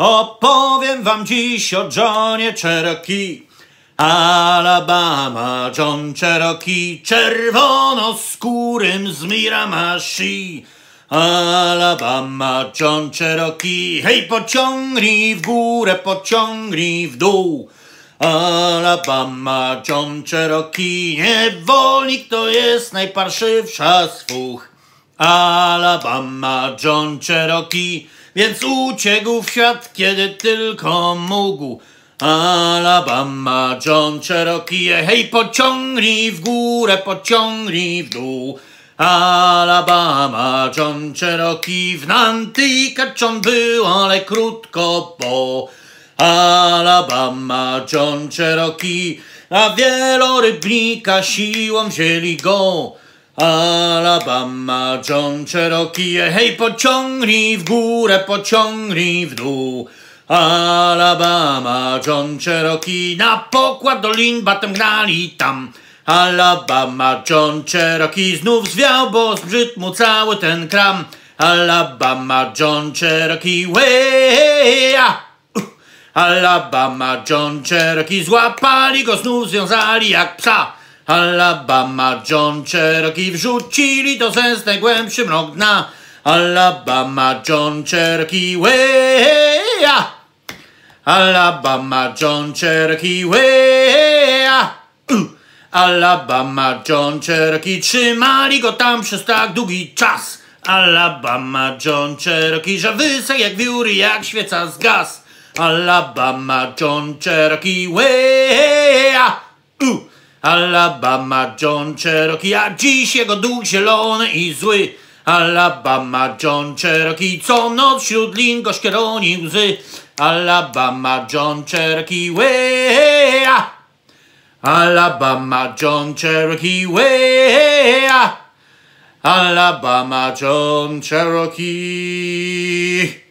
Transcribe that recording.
Opowiem wam dziś o Johnie Cherokee. Alabama, John Cherokee, czerwonoskórym z Miramichi. Alabama, John Cherokee, hej, pociągnij w górę, pociągnij w dół. Alabama, John Cherokee, niewolnik to jest najparszywsza z fuch. Alabama, John Cherokee, więc uciekł w świat, kiedy tylko mógł. Alabama, John Cherokee, hej, pociągnij w górę, pociągnij w dół. Alabama, John Cherokee, w Nantucket on był, ale krótko po. Alabama, John Cherokee, na wielorybnika siłą wzięli go. Alabama, John Cherokee, hej, pociągnij w górę, pociągnij w dół. Alabama, John Cherokee, na pokład dolin batem gnali tam. Alabama, John Cherokee, znów zwiał, bo zbrzydł mu cały ten kram. Alabama, John Cherokee, weja! Alabama, John Cherokee, złapali go, znów związali jak psa. Alabama, John Cherokee, wrzucili do sens najgłębszy mrok dna. Alabama, John Cherokee, weja! Alabama, John Cherokee, weja! Alabama, John Cherokee, trzymali go tam przez tak długi czas. Alabama, John Cherokee, że wysek jak wióry, jak świeca zgasł. Alabama, John Cherokee, weja! Alabama, John Cherokee, a dziś jego duch zielony i zły. Alabama, John Cherokee, co noc wśród lin go szkieroni łzy. Alabama, John Cherokee, weja! Alabama, John Cherokee, weja! Alabama, John Cherokee.